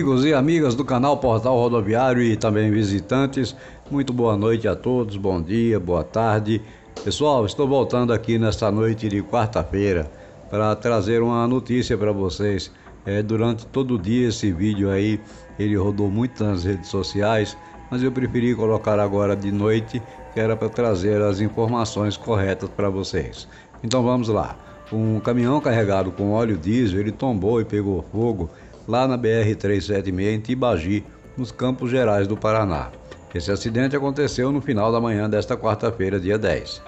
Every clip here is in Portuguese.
Amigos e amigas do canal Portal Rodoviário e também visitantes, muito boa noite a todos, bom dia, boa tarde. Pessoal, estou voltando aqui nesta noite de quarta-feira para trazer uma notícia para vocês. Durante todo o dia esse vídeo aí, ele rodou muito nas redes sociais, mas eu preferi colocar agora de noite, que era para trazer as informações corretas para vocês. Então vamos lá. Um caminhão carregado com óleo diesel, ele tombou e pegou fogo lá na BR-376 em Tibagí, nos Campos Gerais do Paraná. Esse acidente aconteceu no final da manhã desta quarta-feira, dia 10.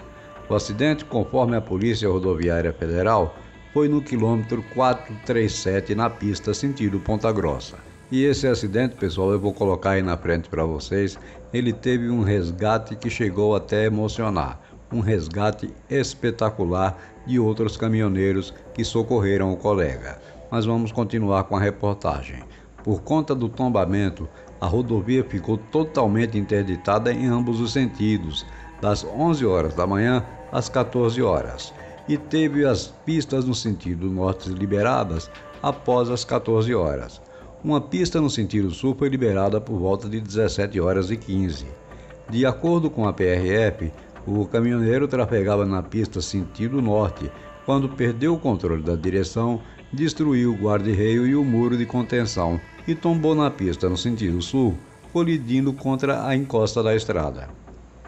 O acidente, conforme a Polícia Rodoviária Federal, foi no quilômetro 437 na pista sentido Ponta Grossa. E esse acidente, pessoal, eu vou colocar aí na frente para vocês, ele teve um resgate que chegou até a emocionar. Um resgate espetacular de outros caminhoneiros que socorreram o colega. Mas vamos continuar com a reportagem. Por conta do tombamento, a rodovia ficou totalmente interditada em ambos os sentidos, das 11 horas da manhã às 14 horas, e teve as pistas no sentido norte liberadas após as 14 horas. Uma pista no sentido sul foi liberada por volta de 17 horas e 15. De acordo com a PRF, o caminhoneiro trafegava na pista sentido norte, quando perdeu o controle da direção, destruiu o guarda-reio e o muro de contenção e tombou na pista no sentido sul, colidindo contra a encosta da estrada.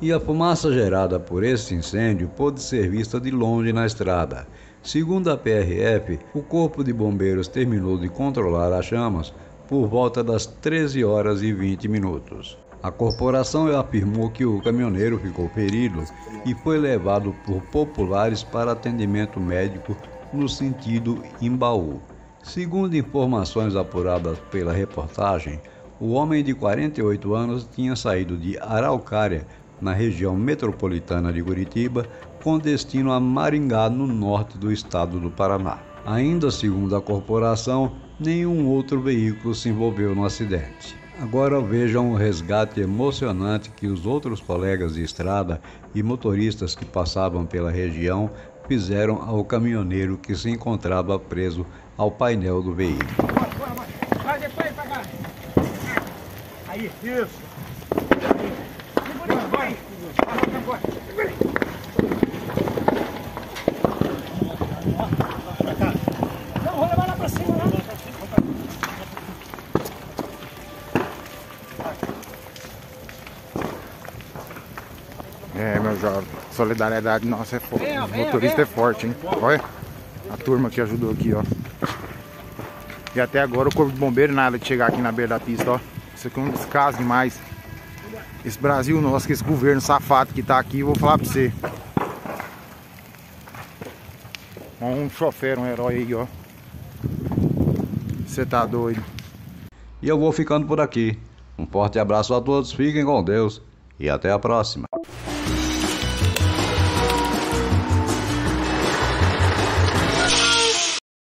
E a fumaça gerada por esse incêndio pôde ser vista de longe na estrada. Segundo a PRF, o Corpo de Bombeiros terminou de controlar as chamas por volta das 13 horas e 20 minutos. A corporação afirmou que o caminhoneiro ficou ferido e foi levado por populares para atendimento médico no sentido Imbaú. Segundo informações apuradas pela reportagem, o homem de 48 anos tinha saído de Araucária, na região metropolitana de Curitiba, com destino a Maringá, no norte do estado do Paraná. Ainda segundo a corporação, nenhum outro veículo se envolveu no acidente. Agora vejam o resgate emocionante que os outros colegas de estrada e motoristas que passavam pela região fizeram ao caminhoneiro que se encontrava preso ao painel do veículo. Vai depois pra cá. Aí, isso. Vai. Não, vou levar lá pra cima, lá. É, meu jovem, solidariedade nossa é forte, os motoristas é forte, hein? Olha a turma que ajudou aqui, ó. E até agora o Corpo de Bombeiro nada de chegar aqui na beira da pista, ó. Isso aqui é um descaso demais. Esse Brasil nosso, que esse governo safado que tá aqui, eu vou falar pra você. Um chofer, um herói aí, ó. Você tá doido. E eu vou ficando por aqui. Um forte abraço a todos, fiquem com Deus e até a próxima.